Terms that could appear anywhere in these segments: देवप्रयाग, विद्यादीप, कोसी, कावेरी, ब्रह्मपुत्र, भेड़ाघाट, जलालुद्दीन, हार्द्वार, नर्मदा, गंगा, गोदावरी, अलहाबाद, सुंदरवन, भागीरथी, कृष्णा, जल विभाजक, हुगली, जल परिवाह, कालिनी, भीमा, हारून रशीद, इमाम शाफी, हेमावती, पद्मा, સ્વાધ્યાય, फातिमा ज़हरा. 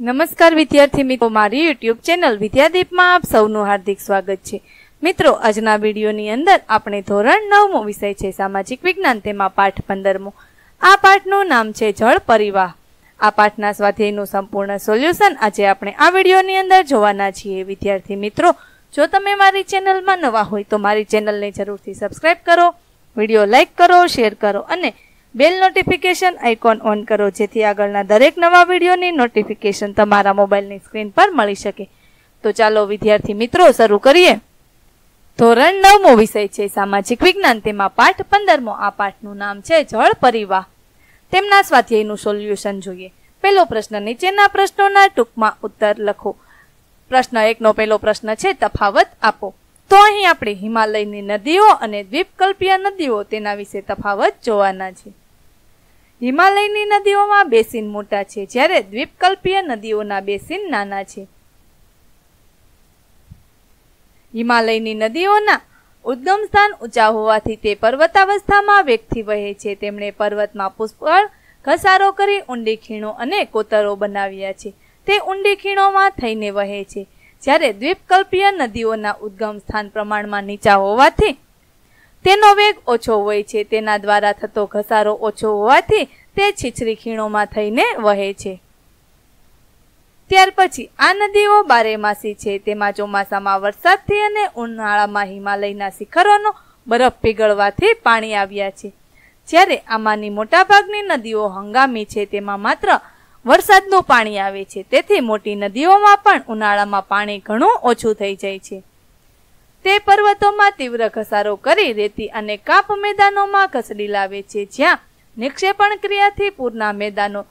नमस्कार विद्यार्थी मित्रों, मारी यूट्यूब चैनल विद्यादीप में आप सबनु हार्दिक स्वागत है। मित्रों, आजना वीडियोनी अंदर आपणे धोरण 9मो विषय छे सामाजिक विज्ञान, तेमां पाठ 15मो। आ पाठनुं नाम छे जल परिवाह। आ पाठना स्वाध्यायनुं संपूर्ण सोल्यूशन आजे आपणे आ वीडियोनी अंदर जोवाना छीए। विद्यार्थी मित्रों, जो तमे मारी चैनल में नवा होय तो मारी चैनलने जरूरथी सब्सक्राइब करो, वीडियो लाइक करो, शेयर करो अने बेल नोटिफिकेशन आइकॉन ऑन करो, जेथी आगळना दरेक नवा वीडियोनी नोटिफिकेशन तमारा मोबाइलनी स्क्रीन पर मळी शके। तो चालो विद्यार्थी मित्रों शरू करीए। धोरण 9मो विषय छे सामाजिक विज्ञान, तेमां पाठ 15मो। आ पाठनुं नाम छे जल परिवाह। तेमना स्वाध्यायनुं सोल्यूशन जोईए। पहेलो प्रश्न, नीचेना प्रश्नोना टूंकमां उत्तर लखो। प्रश्न 1नो पहेलो प्रश्न छे तफावत आपो। तो अहीं आपणे हिमालयनी नदीओ अने द्वीपकल्पीय नदीओ तेना विशे तफावत जोवाना छे। हिमालयनी नदीओमां बेसिन मोटा छे, ज्यारे द्वीपकल्पीय नदीओना बेसिन नाना छे। हिमालयनी नदीओना उद्गम स्थान ऊंचा होवाथी ते पर्वतावस्थामां वेगथी वहे छे। तेमणे पर्वतमां पुष्कळ घसारो करी ઊંડી ખીણો અને કોતરો બનાવ્યા છે। તે ઊંડી ખીણોમાં થઈને વહે છે। જ્યારે દ્વીપકલ્પીય નદીઓના ઉદ્ગમ સ્થાન પ્રમાણમાં નીચા હોવાથી તેનો વેગ ઓછો હોય છે। તેના દ્વારા થતો ઘસારો ઓછો હોવાથી તે છીછરી ખીણોમાં થઈને વહે છે। ત્યાર પછી આ નદીઓ બારેમાસી છે। તેમાં ચોમાસામાં વરસાદથી અને ઉનાળામાં હિમાલયના શિખરોનો બરફ પીગળવાથી પાણી આવ્યા છે। જ્યારે આમાંની મોટાભાગની નદીઓ હંગામી છે, તેમાં માત્ર વરસાદનું પાણી આવે છે। તેથી મોટી નદીઓમાં પણ ઉનાળામાં પાણી ઘણું ઓછું થઈ જાય છે। તે પર્વતોમાં તીવ્ર ઘસારો કરી રેતી અને કાપ મેદાનોમાં ઘસડી લાવે છે, જ્યાં નિક્ષેપણ ક્રિયાથી પૂરના મેદાનો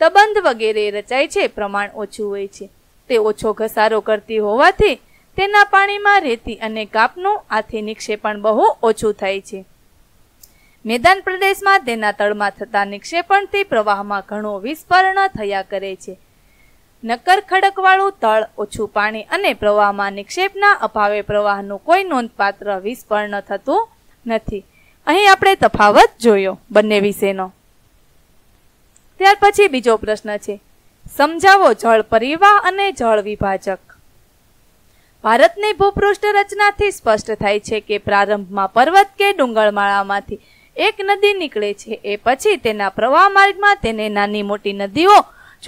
तबंध वगैरह रचाय छे। प्रमाण ओछू होय छे। ते ओछो घसारो करती होवाथी तेना पाणीमां रेती अने कापनु आथी निक्षेपण बहु ओछू थाय छे। मैदान प्रदेशमां तेना तळमां थता निक्षेपणथी प्रवाहमां घणो विस्फोरण थया करे छे। नक्कर खडकवाळुं तळ, ओछू पाणी अने प्रवाहमां निक्षेपना अभावे प्रवाहनु कोई नोंधपात्र विस्फोरण थतुं नथी। અહીં આપણે તફાવત જોયો બંને વિશેનો। ત્યાર પછી બીજો પ્રશ્ન છે, સમજાવો જળ પરિવાહ અને જળ વિભાજક। ભારતની ભૂપૃષ્ઠ રચનાથી સ્પષ્ટ થાય છે કે પ્રારંભમાં પર્વત કે ડુંગરમાળામાંથી એક નદી નીકળે છે। એ પછી તેના પ્રવાહ માર્ગમાં તેને નાની મોટી નદીઓ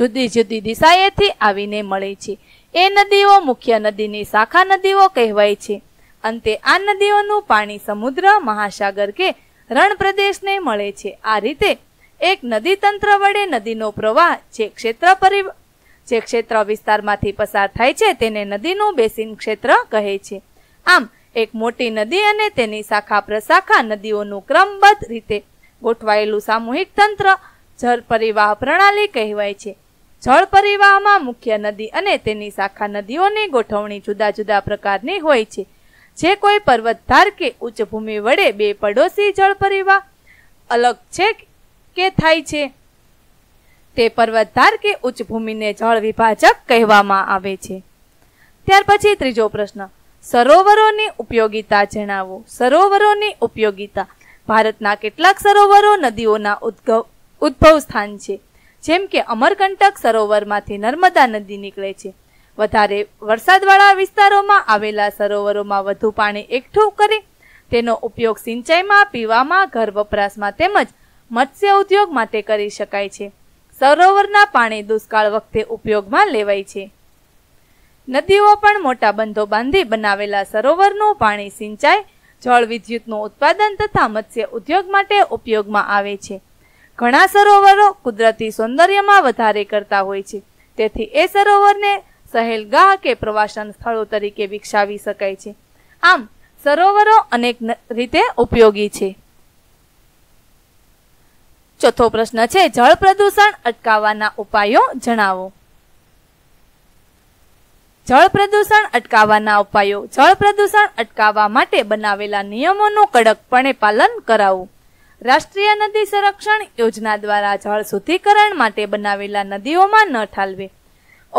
જુદી જુદી દિશાએથી આવીને મળે છે। એ નદીઓ મુખ્ય નદીની શાખા નદીઓ કહેવાય છે। અંતે આ નદીઓનું પાણી સમુદ્ર, મહાસાગર કે રણ પ્રદેશને મળે છે। આ રીતે एक नदी तंत्र वडे नदीनो प्रवाह जे क्षेत्र विस्तारमांथी पसार थाय छे तेने नदीनुं बेसिन क्षेत्र कहे छे। आम एक मोटी नदी अने तेनी शाखा प्रशाखा नदीओनुं क्रमबद्ध रीते गोठवायेलुं सामूहिक तंत्र जल परिवाह प्रणाली कहेवाय छे। जल परिवाहमां मुख्य नदी अने तेनी शाखा नदीओनी गोठवणी जुदा जुदा प्रकारनी होय छे। जे कोई पर्वतधार के उच्च भूमि वडे बे पड़ोसी जल परिवाह अलग छे के थाय छे, ते पर्वतधार के उच्च भूमि ने जल विभाजक कहेवामां आवे छे। त्यार पछी त्रीजो प्रश्न, सरोवरोनी उपयोगिता जणावो। सरोवरोनी उपयोगिता। भारतना केटलाक सरोवरो नदीओना उद्भव स्थान छे। जेम के अमरकंटक सरोवरमांथी नर्मदा नदी निकळे छे। वधारे वरसादवाळा विस्तारोमां आवेला सरोवरोमां વધુ પાણી એકઠું કરી તેનો ઉપયોગ સિંચાઈમાં, પીવામાં, ઘર વપરાશમાં તેમજ मत्स्य उद्योग माटे करी शकाय छे। सरोवरना पाणी दुष्काळ वखते उपयोगमां लेवाय छे। नदीओ पण मोटा बंधो बांधी बनावेला सरोवरनुं पाणी सिंचाई, जल विद्युतनुं उत्पादन तथा मत्स्य उद्योग माटे उपयोगमां आवे छे। घणा सरोवरो कुदरती सौंदर्यमां वधारे करता होय छे। तेथी ए सरोवरने सहेलगाह के प्रवासन स्थळो तरीके विकसावी शकाय छे। आम सरोवरो अनेक रीते उपयोगी छे। चौथो प्रश्न छे, जल प्रदूषण अटकाववाना उपायो जणावो। जल प्रदूषण अटकाववाना उपायो। जल प्रदूषण अटकाववा माटे बनावेला नियमोनुं कड़कपणे पालन करावो। राष्ट्रीय नदी संरक्षण योजना द्वारा जल शुद्धीकरण माटे बनावेला नदीओमां न ઠાલવે।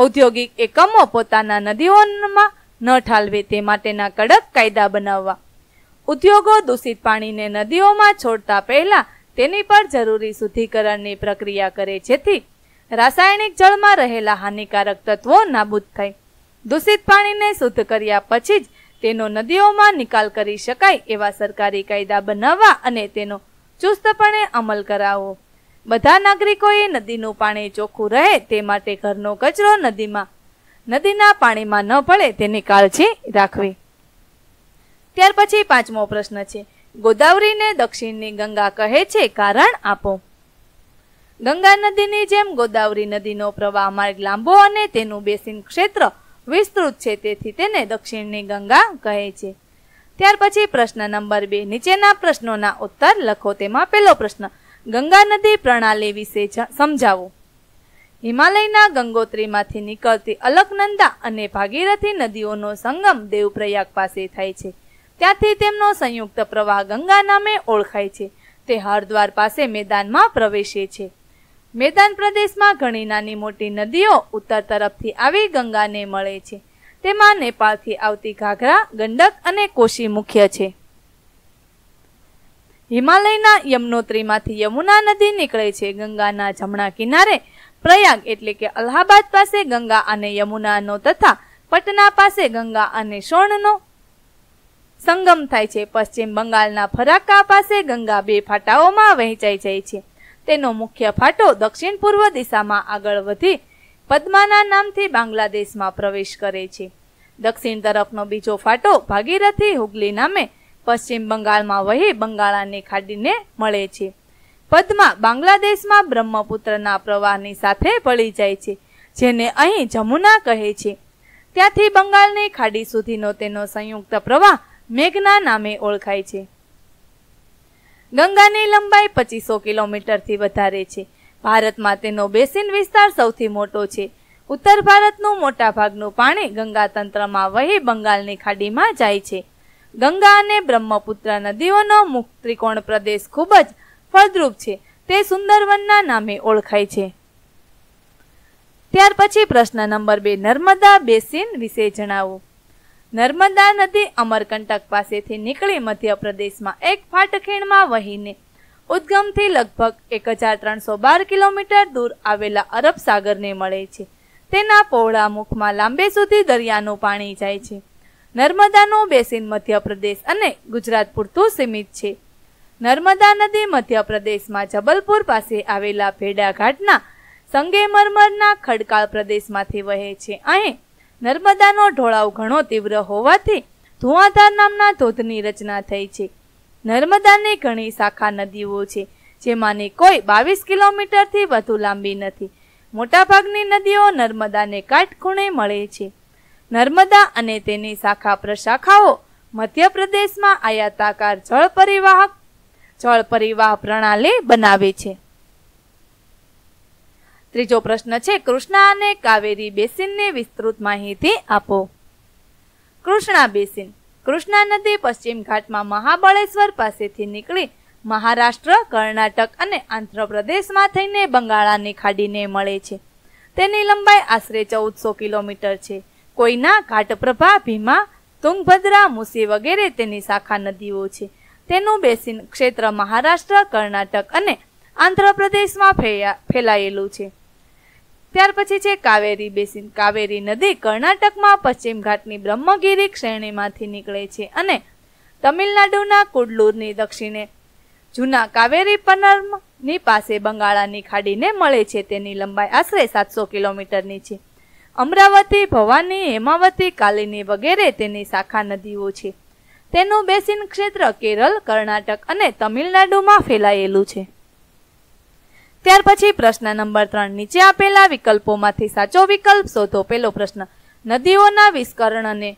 औद्योगिक एकमो पोताना नदीओमां न ઠાલવે તે માટેના કડક કાયદા બનાવવા। ઉદ્યોગો दूषित पाणीने नदीओमां છોડતા પહેલા તેની પર જરૂરી શુદ્ધિકરણની પ્રક્રિયા કરે, જેથી रासायनिक जल में रहेला हानिकारक तत्वों नाबूद थाय। दूषित पानी ने शुद्ध कर्या पछी ज तेनो नदीओं में निकाल करी शकाय एवा सरकारी कायदा बनावा अने तेनो चुस्तपणे अमल करावो। बधा नागरिकोए नदीनुं पाणी चोख्खुं रहे ते माटे घरनो कचरो नदीना पाणीमां न पड़े तेनी काळजी राखवी। त्यार पछी पांचमो प्रश्न छे, गोदावरी ने दक्षिणनी गंगा कहे छे कारण आपो। गंगा नदीनी जेम गोदावरी नदीनो प्रवाह मार्ग लांबो अने तेनुं बेसिन क्षेत्र विस्तृत छे तेथी तेने दक्षिणनी गंगा कहे छे। त्यार पछी प्रश्न नंबर 2, नीचेना प्रश्नोना उत्तर लखो। तेमां पहेलो प्रश्न, गंगा नदी प्रणाली विषे समझावो। हिमालयना गंगोत्रीमांथी निकळती अलकनंदा अने भागीरथी नदीओनो संगम देवप्रयाग पासे थाय छे। त्याथी तेमनो संयुक्त प्रवाह गंगा नामे ओळखाय छे। ते हार्द्वार पासे मैदानमां प्रवेशे छे। मैदान प्रदेशमां घणी नानी मोटी नदीओ उत्तर तरफथी आवी गंगाने मळे छे। तेमां नेपाळथी आवती घाघरा, गंडक अने कोसी मुख्य छे। हिमालयना यमुनोत्रीमांथी यमुना नदी निकळे छे। गंगाना जमणा किनारे प्रयाग एटले के अलहाबाद पासे गंगा अने यमुनानो तथा पटना पासे गंगा अने सोर्णनो संगम थाय छे। पश्चिम बंगालना फराका पासे गंगा बे फाटाओमां वहेंचाई जाय छे। तेनो मुख्य फाटो दक्षिण पूर्व दिशामां आगळ वधी पद्माना नामथी बांग्लादेशमां प्रवेश करे छे। दक्षिण तरफनो बीजो फाटो भागीरथी हुगली नामे पश्चिम बंगालमां वही बंगाळानी खाडीने मळे छे। पद्मा बांग्लादेशमां ब्रह्मपुत्रना प्रवाहनी साथे भળી जाय छे, जेने અહીં જમુના કહે છે। ત્યાંથી બંગાળની ખાડી સુધીનો તેનો સંયુક્ત પ્રવાહ મેઘના નામે ઓળખાય છે। ગંગાની લંબાઈ 2500 કિલોમીટરથી વધારે છે। ભારતમાં તેનો બેસિન વિસ્તાર સૌથી મોટો છે। ઉત્તર ભારતનું મોટા ભાગનું પાણી ગંગા તંત્રમાં વહી બંગાળની ખાડીમાં જાય છે। ગંગા અને બ્રહ્મપુત્ર નદીઓનો મુક્ત ત્રિકોણ પ્રદેશ ખૂબ જ फलद्रुप छे, ते सुंदरवनना नामे ओळखाय छे। त्यार पछी प्रश्न नंबर 2, नर्मदा बेसिन विषे जणावो। नर्मदा नदी अमरकंटक पासेथी निकळी मध्य प्रदेशमां एक फाटखेणमां वहीने उद्गमथी लगभग 1312 किलोमीटर दूर आवेला अरब सागरने मळे छे। तेना पહોळा मुखमां लांबे सुधी दरियानुं पाणी जाय छे। नर्मदानुं बेसिन मध्य प्रदेश अने गुजरात पूरतुं सीमित छे। नर्मदा नदी मध्य प्रदेश में जबलपुर पासे आवेला भेड़ाघाटना संगेमरमरना खडकाळ प्रदेश में वहे छे। अहीं नर्मदानो ढोळाव घणो तीव्र होवाथी धुआधार नामना धोधनी रचना थई छे। नर्मदानी घणी शाखा नदीओ छे, जेमांनी कोई 22 किलोमीटरथी वधु लांबी नथी। मोटाभागनी नदीओ नर्मदाने काटखूणे मळे छे। नर्मदा अने तेनी शाखा प्रशाखाओ मध्य प्रदेश में आयाताकार जल परिवाह प्रणाली बनावे छे। त्रीजो प्रश्न छे, कृष्णा अने कावेरी बेसिननी विस्तृत माहिती आपो। कृष्णा बेसिन, कृष्णा नदी पश्चिम घाटमां महाबळेश्वर पासेथी निकळी महाराष्ट्र, कर्नाटक अने आंध्र प्रदेशमां थईने बंगाळानी खाडीने मळे छे। तेनी लंबाई आशरे 1400 किलोमीटर छे। कोयना, घाटप्रभा, भीमा, तुंगभद्रा, मुसी वगैरे तेनी शाखा नदीओ छे। तेनु बेसिन क्षेत्र महाराष्ट्र, कर्नाटक अने आंध्र प्रदेश में फैलायेलू छे। त्यार पछी छे कावेरी बेसिन। कावेरी नदी कर्नाटक में पश्चिम घाटनी ब्रह्मगिरी श्रेणी मांथी निकळे छे अने तमिलनाडुना कुडलूरनी दक्षिणे जूना कावेरी पनर्मनी पासे बंगाळानी खाडीने मळे छे। तेनी लंबाई आशरे 700 किलोमीटरनी छे। अम्रावती, भवानी, हेमावती, कालिनी वगैरे तेनी शाखा नदीओ छे। तेनु बेसिन क्षेत्र केरल, कर्नाटक अने तमिलनाडु में फैलायेलू छे। त्यार पछी प्रश्न नंबर 3, नीचे आपेला विकल्पोमांथी साचो विकल्प शोधो। पहेलो प्रश्न, नदीओना विस्करणने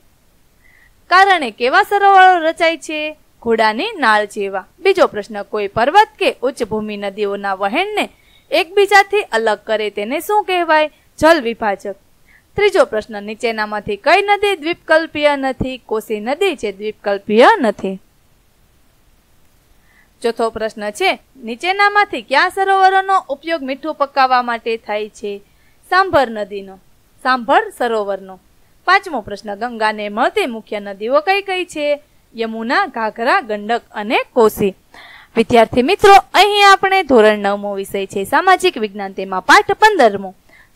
कारणे केवा सरोवरो रचाय छे? घोड़ानी नाळ जेवा। बीजो प्रश्न, कोई पर्वत के उच्च भूमि नदीओना वहेणने एकबीजाथी अलग करे तेने शुं कहेवाय? जल विभाजक। त्रीजो प्रश्न, नीचेनामांथी कई नदी द्वीपकल्पीय नथी? कोसी नदी जे द्वीपकल्पीय नथी। चौथो प्रश्न छे, नीचेनामांथी क्या सरोवरोनो उपयोग मीठू पकाववा माटे थाय छे? सांभर नदीनो, सांभर सरोवरनो। पांचमो प्रश्न, गंगाने મળતી मुख्य नदीओ कई कई छे? यमुना, घाघरा, गंडक अने कोसी। વિદ્યાર્થી મિત્રો અહીં આપણે ધોરણ 9મો વિષય છે સામાજિક વિજ્ઞાન તેમાં પાઠ 15મો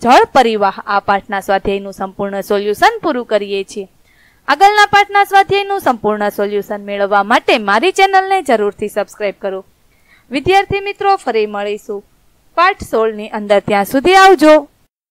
જળ પરિવાહ આ પાઠના સ્વાધ્યાયનું સંપૂર્ણ સોલ્યુશન પૂરું કરીએ છીએ। આગળના પાઠના સ્વાધ્યાયનું સંપૂર્ણ સોલ્યુશન મેળવવા માટે મારી ચેનલને જરૂરથી સબસ્ક્રાઇબ કરો। વિદ્યાર્થી મિત્રો ફરી મળીશું પાઠ 16 ની અંદર, ત્યાં સુધી આવજો।